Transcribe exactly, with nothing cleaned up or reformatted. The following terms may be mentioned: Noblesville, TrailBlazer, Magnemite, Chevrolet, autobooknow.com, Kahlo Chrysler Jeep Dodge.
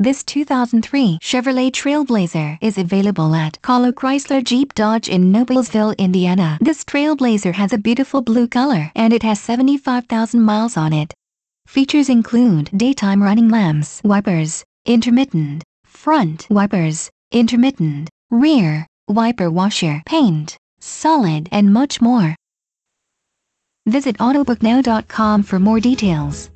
This two thousand three Chevrolet Trailblazer is available at Kahlo Chrysler Jeep Dodge in Noblesville, Indiana. This Trailblazer has a beautiful blue color and it has seventy-five thousand miles on it. Features include daytime running lamps, wipers, intermittent, front wipers, intermittent, rear, wiper washer, paint, solid, and much more. Visit autobooknow dot com for more details.